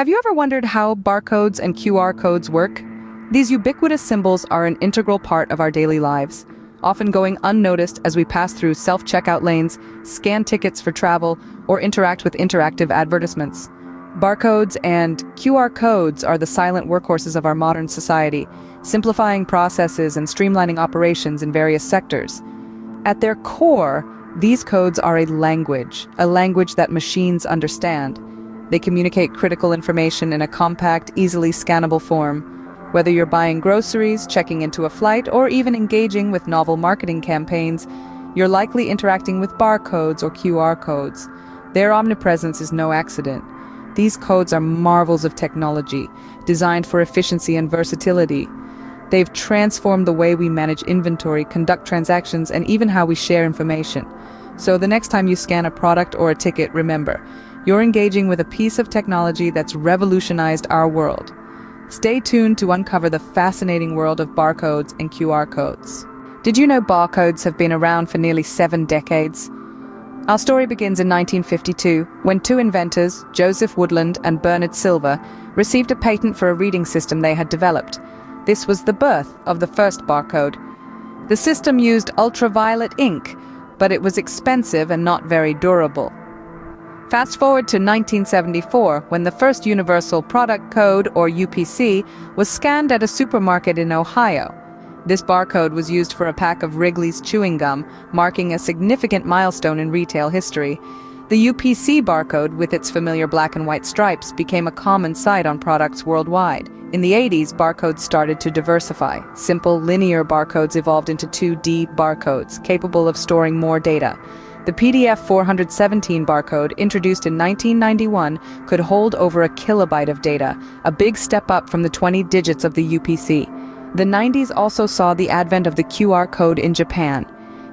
Have you ever wondered how barcodes and QR codes work? These ubiquitous symbols are an integral part of our daily lives, often going unnoticed as we pass through self-checkout lanes, scan tickets for travel, or interact with interactive advertisements. Barcodes and QR codes are the silent workhorses of our modern society, simplifying processes and streamlining operations in various sectors. At their core, these codes are a language that machines understand. They communicate critical information in a compact, easily scannable form. Whether you're buying groceries, checking into a flight, or even engaging with novel marketing campaigns, you're likely interacting with barcodes or QR codes. Their omnipresence is no accident. These codes are marvels of technology, designed for efficiency and versatility. They've transformed the way we manage inventory, conduct transactions, and even how we share information. So the next time you scan a product or a ticket, remember, you're engaging with a piece of technology that's revolutionized our world. Stay tuned to uncover the fascinating world of barcodes and QR codes. Did you know barcodes have been around for nearly 7 decades? Our story begins in 1952, when two inventors, Joseph Woodland and Bernard Silver, received a patent for a reading system they had developed. This was the birth of the first barcode. The system used ultraviolet ink, but it was expensive and not very durable. Fast forward to 1974, when the first Universal Product Code, or UPC, was scanned at a supermarket in Ohio. This barcode was used for a pack of Wrigley's chewing gum, marking a significant milestone in retail history. The UPC barcode, with its familiar black and white stripes, became a common sight on products worldwide. In the 80s, barcodes started to diversify. Simple, linear barcodes evolved into 2D barcodes, capable of storing more data. The PDF417 barcode, introduced in 1991, could hold over a kilobyte of data, a big step up from the 20 digits of the UPC. The 90s also saw the advent of the QR code in Japan.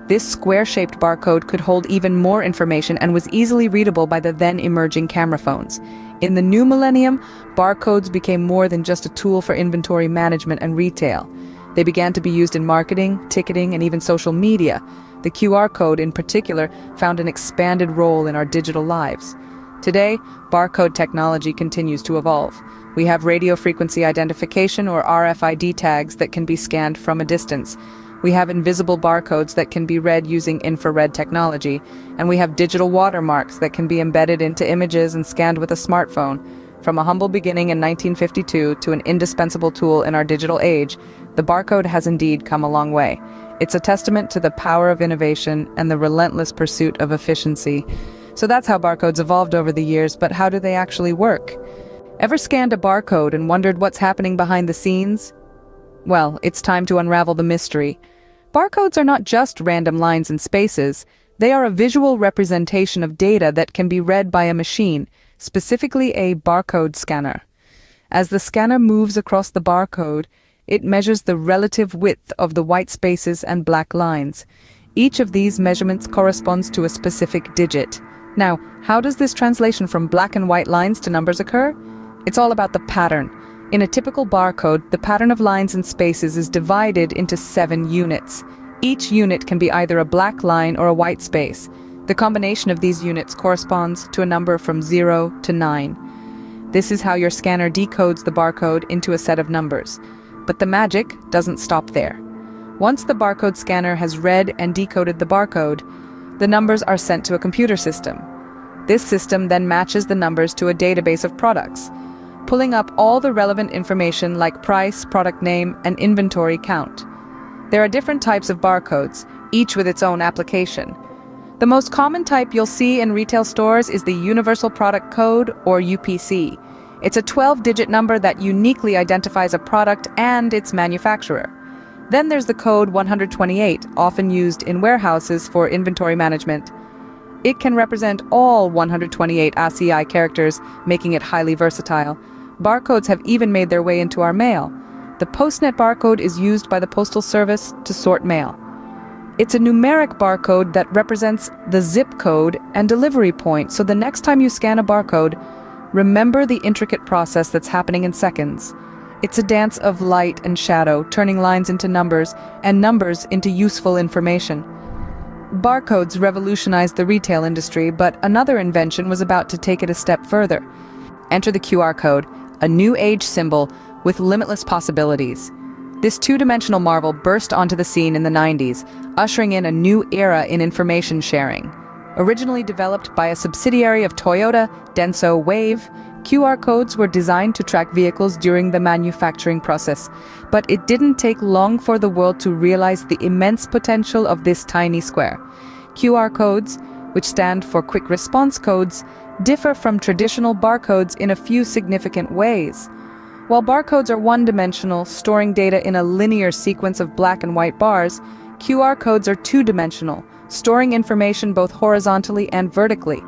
This square-shaped barcode could hold even more information and was easily readable by the then-emerging camera phones. In the new millennium, barcodes became more than just a tool for inventory management and retail. They began to be used in marketing, ticketing, and even social media. The QR code, in particular, found an expanded role in our digital lives. Today, barcode technology continues to evolve. We have radio frequency identification, or RFID tags, that can be scanned from a distance. We have invisible barcodes that can be read using infrared technology. And we have digital watermarks that can be embedded into images and scanned with a smartphone. From a humble beginning in 1952 to an indispensable tool in our digital age, the barcode has indeed come a long way. It's a testament to the power of innovation and the relentless pursuit of efficiency. So that's how barcodes evolved over the years, but how do they actually work? Ever scanned a barcode and wondered what's happening behind the scenes? Well, it's time to unravel the mystery. Barcodes are not just random lines and spaces. They are a visual representation of data that can be read by a machine, specifically a barcode scanner. As the scanner moves across the barcode, it measures the relative width of the white spaces and black lines. Each of these measurements corresponds to a specific digit. Now, how does this translation from black and white lines to numbers occur? It's all about the pattern. In a typical barcode, the pattern of lines and spaces is divided into 7 units. Each unit can be either a black line or a white space. The combination of these units corresponds to a number from 0 to 9. This is how your scanner decodes the barcode into a set of numbers. But the magic doesn't stop there. Once the barcode scanner has read and decoded the barcode, the numbers are sent to a computer system. This system then matches the numbers to a database of products, pulling up all the relevant information like price, product name, and inventory count. There are different types of barcodes, each with its own application. The most common type you'll see in retail stores is the Universal Product Code, or UPC. It's a 12-digit number that uniquely identifies a product and its manufacturer. Then there's the code 128, often used in warehouses for inventory management. It can represent all 128 ACI characters, making it highly versatile. Barcodes have even made their way into our mail. The PostNet barcode is used by the Postal Service to sort mail. It's a numeric barcode that represents the zip code and delivery point, so the next time you scan a barcode, remember the intricate process that's happening in seconds. It's a dance of light and shadow, turning lines into numbers and numbers into useful information. Barcodes revolutionized the retail industry, but another invention was about to take it a step further. Enter the QR code, a new age symbol with limitless possibilities. This two-dimensional marvel burst onto the scene in the 90s, ushering in a new era in information sharing. Originally developed by a subsidiary of Toyota, Denso Wave, QR codes were designed to track vehicles during the manufacturing process, but it didn't take long for the world to realize the immense potential of this tiny square. QR codes, which stand for quick response codes, differ from traditional barcodes in a few significant ways. While barcodes are one-dimensional, storing data in a linear sequence of black and white bars, QR codes are two-dimensional, storing information both horizontally and vertically.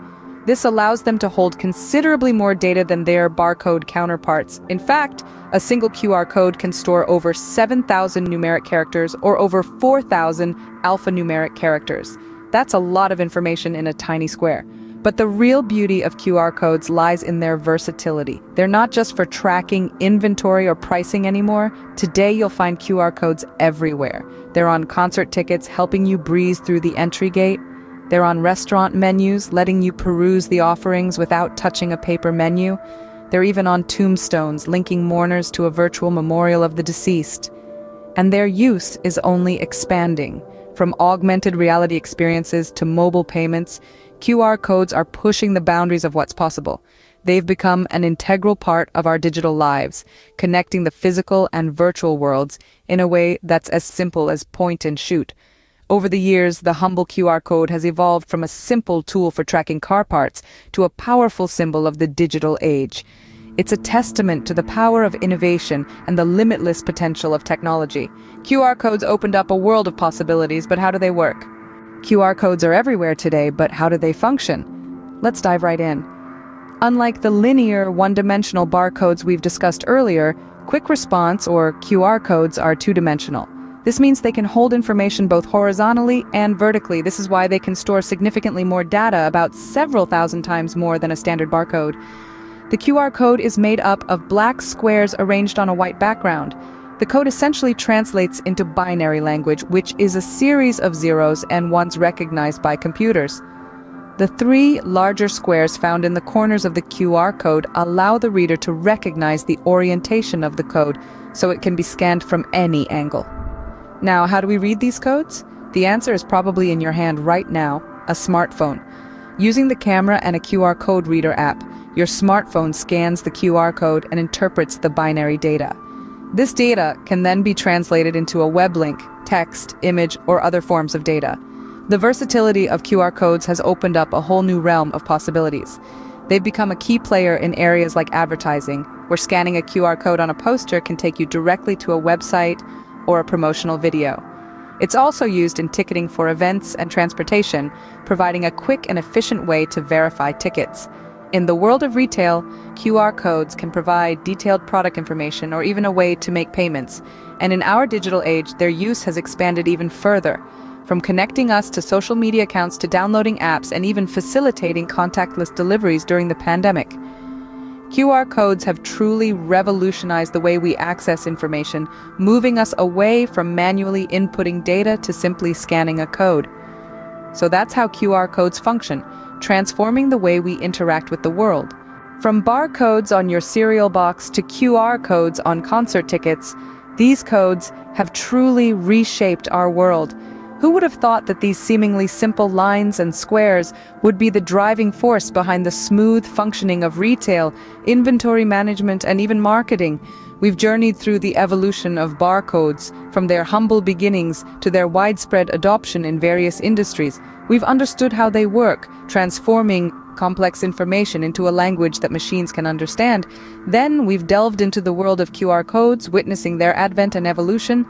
This allows them to hold considerably more data than their barcode counterparts. In fact, a single QR code can store over 7,000 numeric characters or over 4,000 alphanumeric characters. That's a lot of information in a tiny square. But the real beauty of QR codes lies in their versatility. They're not just for tracking inventory or pricing anymore. Today you'll find QR codes everywhere. They're on concert tickets, helping you breeze through the entry gate. They're on restaurant menus, letting you peruse the offerings without touching a paper menu. They're even on tombstones, linking mourners to a virtual memorial of the deceased. And their use is only expanding. From augmented reality experiences to mobile payments, QR codes are pushing the boundaries of what's possible. They've become an integral part of our digital lives, connecting the physical and virtual worlds in a way that's as simple as point and shoot. Over the years, the humble QR code has evolved from a simple tool for tracking car parts to a powerful symbol of the digital age. It's a testament to the power of innovation and the limitless potential of technology. QR codes opened up a world of possibilities, but how do they work? QR codes are everywhere today, but how do they function? Let's dive right in. Unlike the linear, one-dimensional barcodes we've discussed earlier, quick response or QR codes are two-dimensional. This means they can hold information both horizontally and vertically. This is why they can store significantly more data, about several thousand times more than a standard barcode. The QR code is made up of black squares arranged on a white background. The code essentially translates into binary language, which is a series of zeros and ones recognized by computers. The three larger squares found in the corners of the QR code allow the reader to recognize the orientation of the code, so it can be scanned from any angle. Now, how do we read these codes? The answer is probably in your hand right now, a smartphone. Using the camera and a QR code reader app, your smartphone scans the QR code and interprets the binary data. This data can then be translated into a web link, text, image, or other forms of data. The versatility of QR codes has opened up a whole new realm of possibilities. They've become a key player in areas like advertising, where scanning a QR code on a poster can take you directly to a website or a promotional video. It's also used in ticketing for events and transportation, providing a quick and efficient way to verify tickets. In the world of retail, QR codes can provide detailed product information or even a way to make payments. And in our digital age, their use has expanded even further, from connecting us to social media accounts to downloading apps and even facilitating contactless deliveries during the pandemic. QR codes have truly revolutionized the way we access information, moving us away from manually inputting data to simply scanning a code. So that's how QR codes function, transforming the way we interact with the world. From barcodes on your cereal box to QR codes on concert tickets, these codes have truly reshaped our world. Who would have thought that these seemingly simple lines and squares would be the driving force behind the smooth functioning of retail, inventory management, and even marketing? We've journeyed through the evolution of barcodes, from their humble beginnings to their widespread adoption in various industries. We've understood how they work, transforming complex information into a language that machines can understand. Then we've delved into the world of QR codes, witnessing their advent and evolution.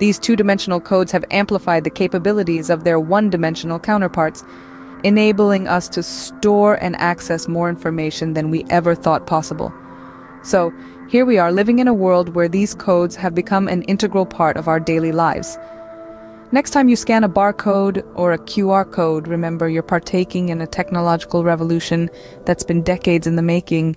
These two-dimensional codes have amplified the capabilities of their one-dimensional counterparts, enabling us to store and access more information than we ever thought possible. So, here we are living in a world where these codes have become an integral part of our daily lives. Next time you scan a barcode or a QR code, remember you're partaking in a technological revolution that's been decades in the making.